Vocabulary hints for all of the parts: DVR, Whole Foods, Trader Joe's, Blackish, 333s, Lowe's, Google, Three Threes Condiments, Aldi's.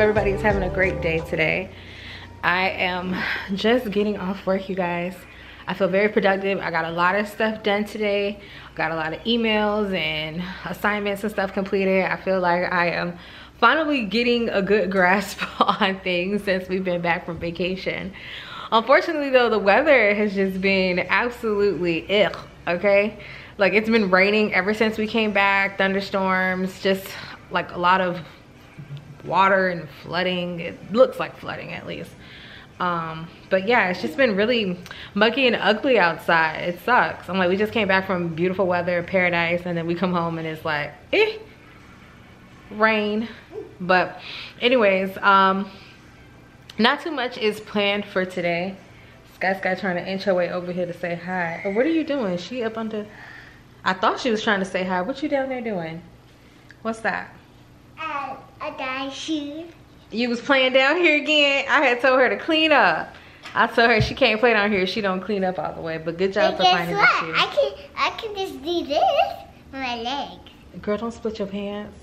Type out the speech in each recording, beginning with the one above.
everybody is having a great day today. I am just getting off work, you guys. I feel very productive. I got a lot of stuff done today. Got a lot of emails and assignments and stuff completed. I feel like I am finally getting a good grasp on things since we've been back from vacation. Unfortunately though, the weather has just been absolutely ugh, okay? Like, it's been raining ever since we came back, thunderstorms, just like a lot of water and flooding. It looks like flooding at least. But yeah, it's just been really muggy and ugly outside. It sucks. I'm like, we just came back from beautiful weather, paradise, and then we come home and it's like, eh, rain. But anyways, not too much is planned for today. Sky trying to inch her way over here to say hi. Oh, what are you doing? She up under, I thought she was trying to say hi. What you down there doing? What's that? I got you. You was playing down here again. I had told her to clean up. I told her she can't play down here. She don't clean up all the way. But good job for finding the shoe. I can just do this with my leg. Girl, don't split your pants.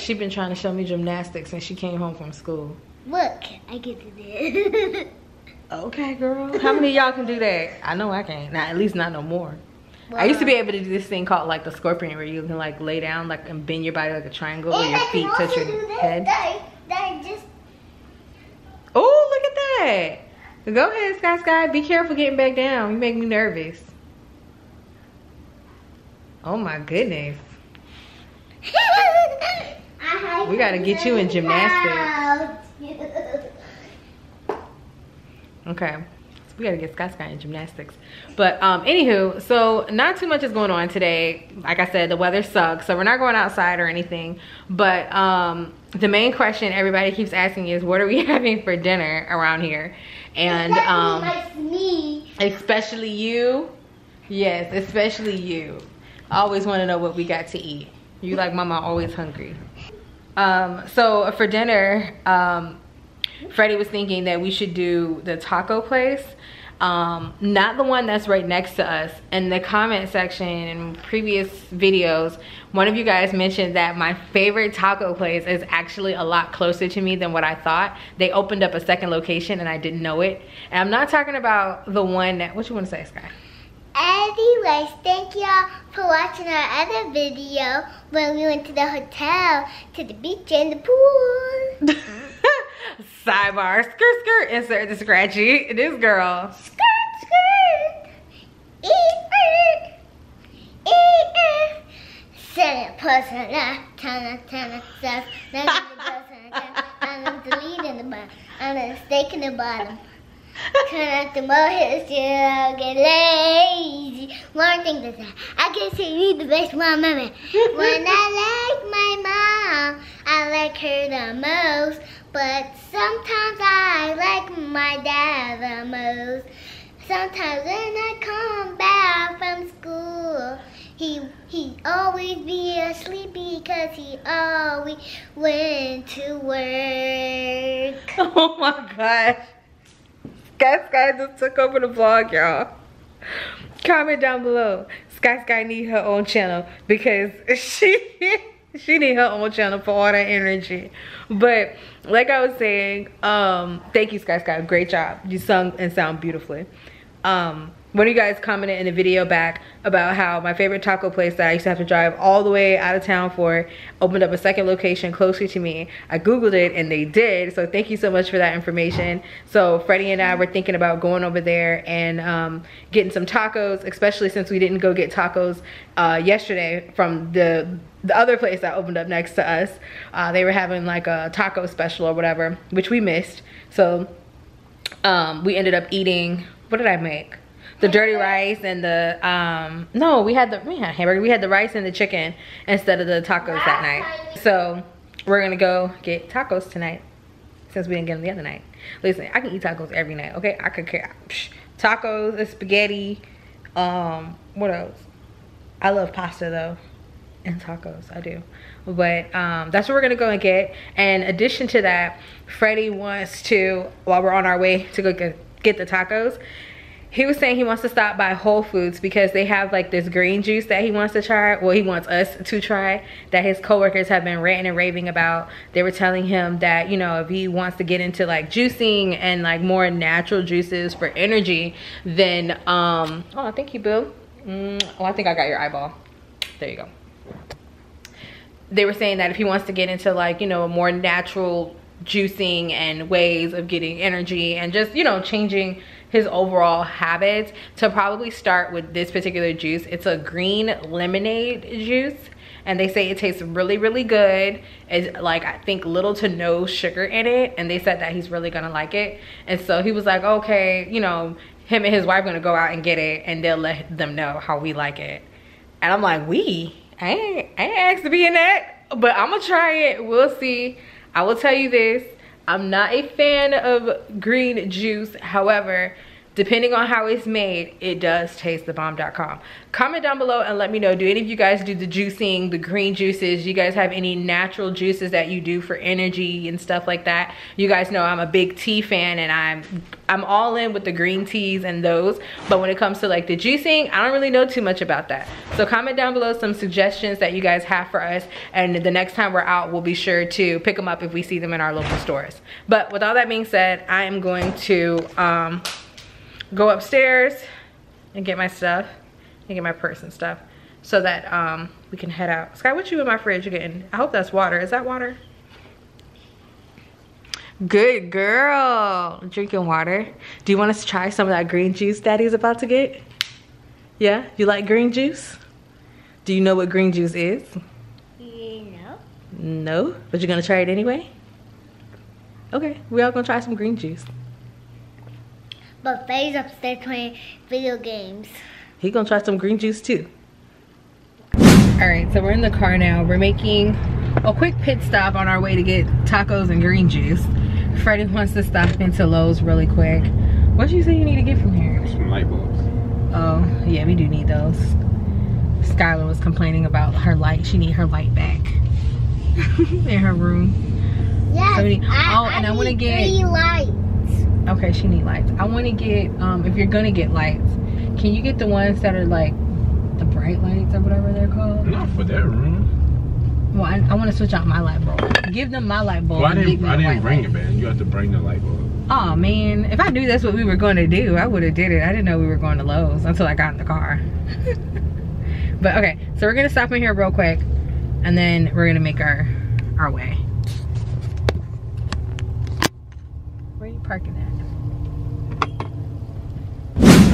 She been trying to show me gymnastics since she came home from school. Look, I can do this. Okay, girl. How many of y'all can do that? I know I can't. At least not no more. Wow. I used to be able to do this thing called like the scorpion, where you can like lay down like and bend your body like a triangle, and your feet touch your head. Oh, look at that! Go ahead, Sky. Be careful getting back down. You make me nervous. Oh my goodness. We gotta get you in gymnastics. Okay. We gotta get Sky in gymnastics. But anywho, so not too much is going on today. Like I said, the weather sucks, so we're not going outside or anything. But the main question everybody keeps asking is, what are we having for dinner around here? And especially you. Yes, especially you. I always want to know what we got to eat. You like mama, always hungry. So for dinner, Freddie was thinking that we should do the taco place, not the one that's right next to us. In the comment section in previous videos, one of you guys mentioned that my favorite taco place is actually a lot closer to me than what I thought. They opened up a second location and I didn't know it. And I'm not talking about the one that, what you want to say, Sky? Anyways, thank y'all for watching our other video when we went to the hotel, to the beach and the pool. Sidebar, skirt, skirt, insert the scratchy. This girl. Skirt, skirt. I'm deleting the bottom. I'm staking the bottom. Turn out the molehill, I'll get lazy. One thing is that I can say you the best mom ever. When I like my mom, I like her the most. But sometimes I like my dad the most. Sometimes when I come back from school, he always be asleep because he always went to work. Oh my gosh. Sky just took over the vlog, y'all. Comment down below. Sky need her own channel because she need her own channel for all that energy. But like I was saying, thank you, Sky. Great job. You sung and sound beautifully. One of you guys commented in the video back about how my favorite taco place that I used to have to drive all the way out of town for opened up a second location closer to me. I Googled it and they did. So thank you so much for that information. So Freddie and I were thinking about going over there and getting some tacos, especially since we didn't go get tacos yesterday from the other place that opened up next to us. They were having like a taco special or whatever, which we missed. So we ended up eating, what did I make? The dirty rice and the no, we had hamburger. We had the rice and the chicken instead of the tacos that night. So we're gonna go get tacos tonight since we didn't get them the other night. Listen, I can eat tacos every night, okay? I could care. Tacos and spaghetti. What else? I love pasta though. And tacos, I do. But that's what we're gonna go and get. And in addition to that, Freddie wants to, while we're on our way to go get the tacos, He was saying he wants to stop by Whole Foods because they have like this green juice that he wants to try. Well, he wants us to try, that his coworkers have been ranting and raving about. They were telling him that, you know, if he wants to get into like juicing and like more natural juices for energy, then, oh, thank you, boo. Oh, I think I got your eyeball. There you go. They were saying that if he wants to get into like, you know, a more natural juicing and ways of getting energy and just, you know, changing his overall habits, to probably start with this particular juice. It's a green lemonade juice, and they say it tastes really, really good. It's like, I think, little to no sugar in it, and they said that he's really gonna like it. And so he was like, okay, you know, him and his wife gonna go out and get it, and they'll let them know how we like it. And I'm like, I ain't asked to be in that, but I'm gonna try it. We'll see. I will tell you this, I'm not a fan of green juice. However, depending on how it's made, it does taste the bomb.com. Comment down below and let me know, do any of you guys do the juicing, the green juices? Do you guys have any natural juices that you do for energy and stuff like that? You guys know I'm a big tea fan, and I'm all in with the green teas and those, but when it comes to like the juicing, I don't really know too much about that. So comment down below some suggestions that you guys have for us, and the next time we're out, we'll be sure to pick them up if we see them in our local stores. But with all that being said, I am going to go upstairs and get my stuff and get my purse and stuff so that we can head out. Sky, what you in my fridge again? I hope that's water. Is that water? Good girl. Drinking water. Do you want us to try some of that green juice daddy's about to get? Yeah? You like green juice? Do you know what green juice is? No. No? But you're gonna try it anyway? Okay, we're all gonna try some green juice. But Faye's upstairs playing video games. He gonna try some green juice too. All right, so we're in the car now. We're making a quick pit stop on our way to get tacos and green juice. Freddie wants to stop into Lowe's really quick. What did you say you need to get from here? Some light bulbs. Oh, yeah, we do need those. Skylar was complaining about her light. She need her light back in her room. Yeah. So I want to get 3 lights. Okay, she need lights. I want to get, if you're gonna get lights, can you get the ones that are like the bright lights or whatever they're called? Not for that room. Well, I want to switch out my light bulb. Give them my light bulb. Well, I didn't bring it, man. You have to bring the light bulb. Oh man, if I knew that's what we were going to do, I would have did it. I didn't know we were going to Lowe's until I got in the car. But okay, so we're gonna stop in here real quick, and then we're gonna make our way. Where are you parking at?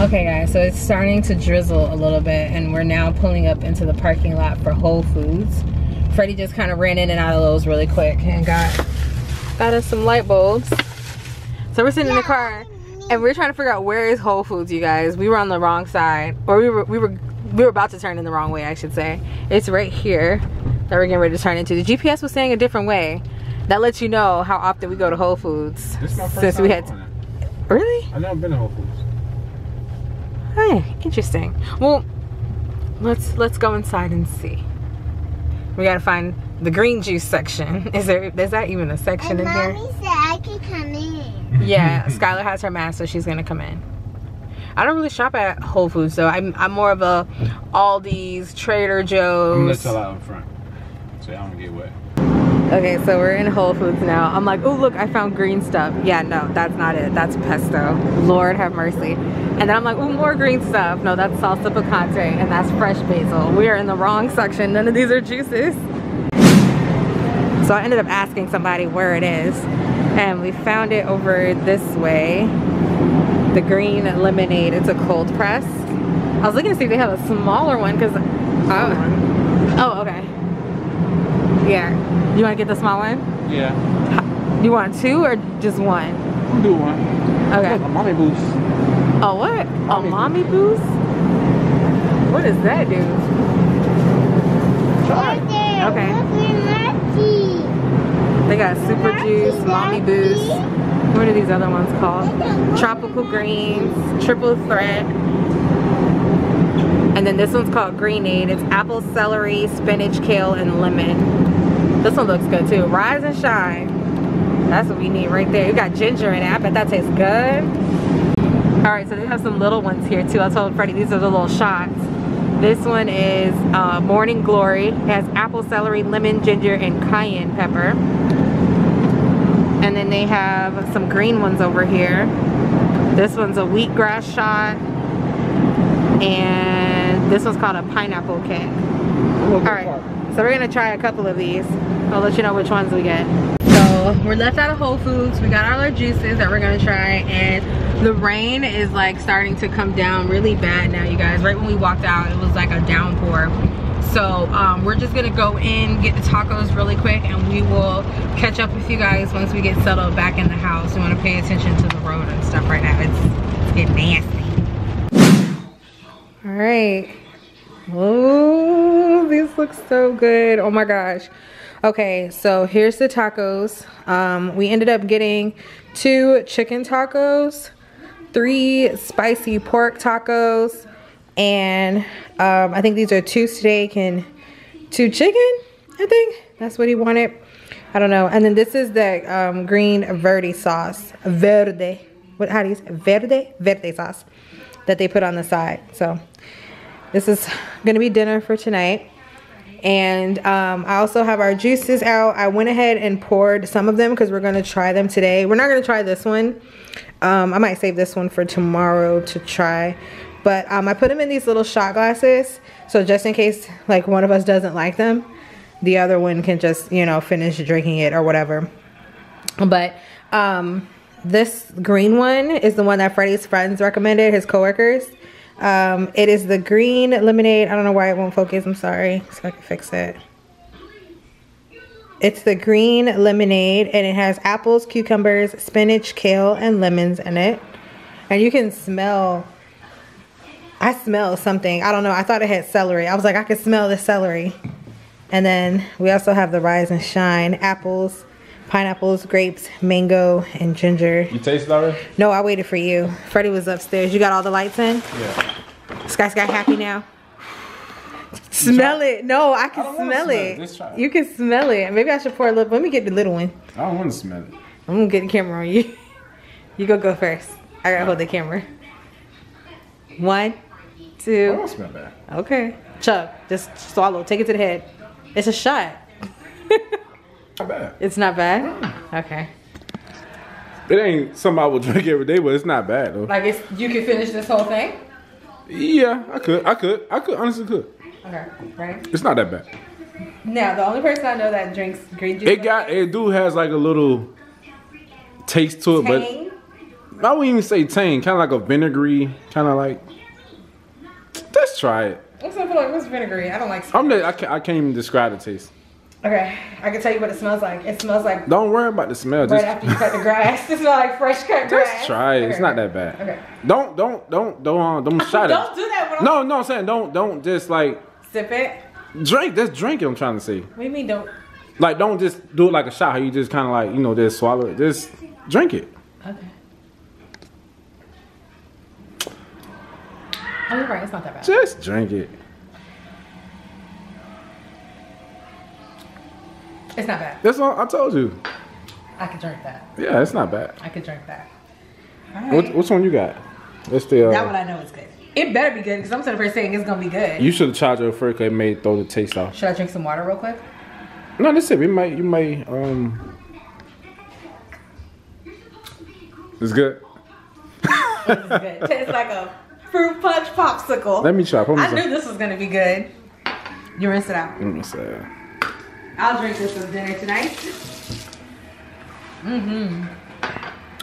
Okay guys, so it's starting to drizzle a little bit, and we're now pulling up into the parking lot for Whole Foods. Freddie just kind of ran in and out of Lowe's really quick and got us some light bulbs. So we're sitting in the car and we're trying to figure out where is Whole Foods, you guys. We were on the wrong side, or we were about to turn in the wrong way, I should say. It's right here that we're getting ready to turn into. The GPS was saying a different way. That lets you know how often we go to Whole Foods. This is my first since time we had to, really? I've never been to Whole Foods. Hey, interesting. Well, let's go inside and see. We gotta find the green juice section. Is that even a section in here? Mommy said I could come in. Yeah, Skylar has her mask, so she's gonna come in. I don't really shop at Whole Foods, so I'm more of a Aldi's, Trader Joe's. I'm gonna let y'all out in front, so y'all don't get wet. Okay, so we're in Whole Foods now. I'm like, oh look, I found green stuff. Yeah, no, that's not it. That's pesto. Lord have mercy. And then I'm like, oh, more green stuff. No, that's salsa picante, and that's fresh basil. We are in the wrong section. None of these are juices. So I ended up asking somebody where it is, and we found it over this way. The green lemonade. It's a cold press. I was looking to see if they have a smaller one, because oh, okay. Yeah. You want to get the small one? Yeah. You want 2 or just 1? We'll do 1. Okay. A mommy boost. A what? Mommy a mommy boost? What does that do? Try it. Okay. They got super juice, mommy boost. What are these other ones called? Tropical greens, triple threat. And then this one's called Greenade. It's apple, celery, spinach, kale, and lemon. This one looks good too. Rise and shine. That's what we need right there. You got ginger in it. I bet that tastes good. All Alright, so they have some little ones here too. I told Freddie these are the little shots. This one is Morning Glory. It has apple, celery, lemon, ginger, and cayenne pepper. And then they have some green ones over here. This one's a wheatgrass shot. And this one's called a pineapple kick. Alright, so we're gonna try a couple of these. I'll let you know which ones we get. So we're left out of Whole Foods. We got all our juices that we're gonna try, and the rain is like starting to come down really bad now, you guys. Right when we walked out, it was like a downpour. So we're just gonna go in, get the tacos really quick, and we will catch up with you guys once we get settled back in the house. We want to pay attention to the road and stuff right now. It's getting nasty. All right. Oh, these look so good. Oh my gosh. Okay, so here's the tacos. We ended up getting 2 chicken tacos, 3 spicy pork tacos, and I think these are 2 steak and 2 chicken, I think. That's what he wanted. I don't know. And then this is the green verde sauce. Verde. What, how do you say? Verde? Verde sauce that they put on the side. So this is gonna be dinner for tonight. And I also have our juices out. I went ahead and poured some of them because we're gonna try them today. We're not gonna try this one. I might save this one for tomorrow to try. But I put them in these little shot glasses, so just in case like one of us doesn't like them, the other one can just, you know, finish drinking it or whatever. But this green one is the one that Freddie's friends recommended, his coworkers. It is the green lemonade. I don't know why it won't focus. I'm sorry. See if I can fix it. It's the green lemonade, and it has apples, cucumbers, spinach, kale, and lemons in it. And you can smell, I smell something. I don't know. I thought it had celery. I was like, I could smell the celery. And then we also have the Rise and Shine apples, pineapples, grapes, mango, and ginger. You taste it already? No, I waited for you. Freddie was upstairs. You got all the lights in? Yeah. Sky happy now? Smell it. No, I can smell it. You can smell it. Maybe I should pour a little. Let me get the little one. I don't want to smell it. I'm going to get the camera on you. You go first. I got to hold the camera. 1, 2. I don't smell bad. Okay. Chug. Just swallow. Take it to the head. It's a shot. Not bad. It's not bad? Okay. It ain't something I would drink every day, but it's not bad though. Like, it's, you can finish this whole thing? Yeah, I could honestly could. Okay, right? It's not that bad. Now, the only person I know that drinks green juice. It has like a little taste to it, tang? But I wouldn't even say tang, kinda like a vinegary, kinda like. Let's try it. What's I feel like what's vinegary? I don't like spinach. I can't even describe the taste. Okay, I can tell you what it smells like. It smells like... Don't worry about the smell. Right, just after you cut the grass. It smells like fresh cut grass. Just try it. Okay. It's not that bad. Okay. Don't shot it. Don't do that. When no, I'm saying don't just like... Sip it? Drink. Just drink it, I'm trying to say. What do you mean don't? Like, don't just do it like a shot. How you just kind of like, you know, just swallow it. Just drink it. Okay. Oh, you're right. It's not that bad. Just drink it. It's not bad. That's all I told you. I could drink that. Yeah, it's not bad. I could drink that. All right. Which one you got? That's the, that one I know is good. It better be good because I'm sort of saying it's going to be good. You should have tried your first because it may throw the taste off. Should I drink some water real quick? No, that's it. You might. It's good. It's good. Tastes like a fruit punch popsicle. Let me try. I knew this was going to be good. You rinse it out. Rinse it out. I'll drink this for dinner tonight.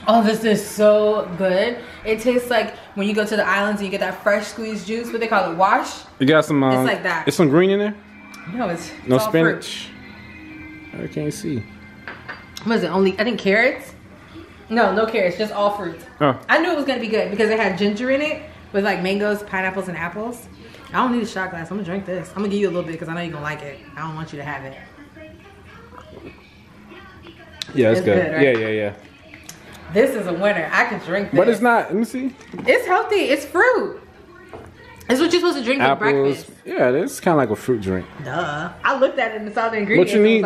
Oh, this is so good. It tastes like when you go to the islands and you get that fresh squeezed juice. What they call it? Wash? You got some... it's like that. It's some green in there? No, it's no all spinach. Fruit. I can't see. What is it? Only... I think carrots? No, no carrots. Just all fruits. Oh. I knew it was going to be good because it had ginger in it with like mangoes, pineapples, and apples. I don't need a shot glass. I'm going to drink this. I'm going to give you a little bit because I know you're going to like it. I don't want you to have it. Yeah, it's good. Right? Yeah. This is a winner. I could drink this. But it's not. Let me see. It's healthy. It's fruit. It's what you're supposed to drink with breakfast. Yeah, it's kind of like a fruit drink. Duh. I looked at it and saw the ingredients. But you need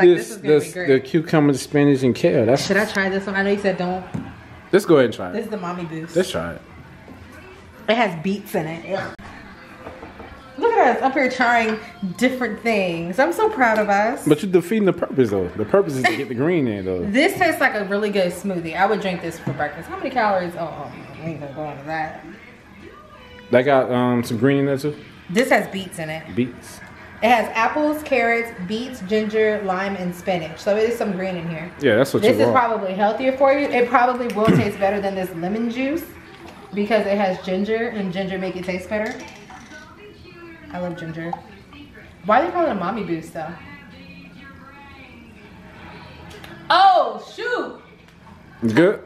the cucumber, spinach, and kale. Should I try this one? I know you said don't. Let's go ahead and try it. This is the mommy boost. Let's try it. It has beets in it. Ugh. Look at us up here trying different things. I'm so proud of us. But you're defeating the purpose though. The purpose is to get the green in though. This tastes like a really good smoothie. I would drink this for breakfast. How many calories? Oh, we ain't gonna go into that. That got some green in there too? This has beets in it. Beets. It has apples, carrots, beets, ginger, lime, and spinach. So it is some green in here. Yeah, that's what you want. This is probably healthier for you. It probably will taste better than this lemon juice because it has ginger, and ginger make it taste better. I love ginger. Why do they call it a mommy boost though? Oh shoot! It's good.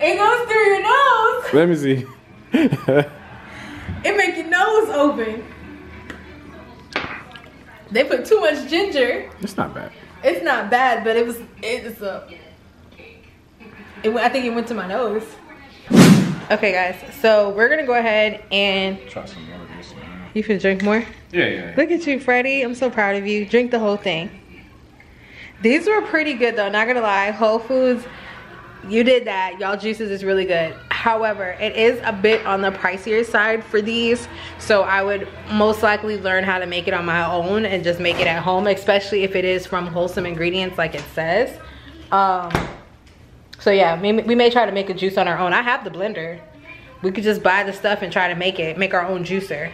It goes through your nose. Let me see. It make your nose open. They put too much ginger. It's not bad. It's not bad, but I think it went to my nose. Okay, guys. So we're gonna go ahead and try some more. You finna drink more? Yeah. Look at you, Freddie. I'm so proud of you. Drink the whole thing. These were pretty good though, not gonna lie. Whole Foods, you did that. Y'all juices is really good. However, it is a bit on the pricier side for these. So I would most likely learn how to make it on my own and just make it at home, especially if it is from wholesome ingredients like it says. So yeah, we may try to make a juice on our own. I have the blender. We could just buy the stuff and try to make our own juicer.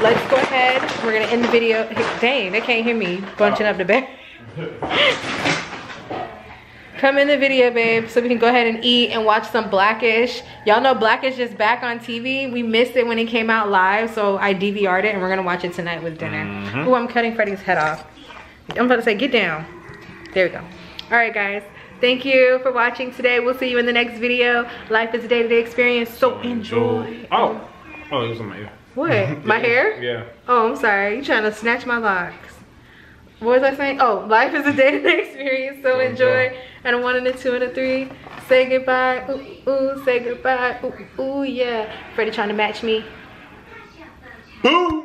Let's go ahead, we're gonna end the video. Dang, they can't hear me bunching up the bear. Come in the video, babe, so we can go ahead and eat and watch some Blackish. Y'all know Blackish is back on TV. We missed it when it came out live, so I DVR'd it and we're gonna watch it tonight with dinner. Ooh, I'm cutting Freddie's head off. I'm about to say, get down. There we go. All right, guys. Thank you for watching today. We'll see you in the next video. Life is a day-to-day experience, so enjoy. Oh, it was on my ear. What? My hair? Yeah. Oh, I'm sorry. You trying to snatch my locks. What was I saying? Oh, life is a day-to-day experience, so enjoy. And a 1 and a 2 and a 3. Say goodbye. Ooh, ooh, say goodbye. Ooh, ooh, yeah. Freddie trying to match me. Boom.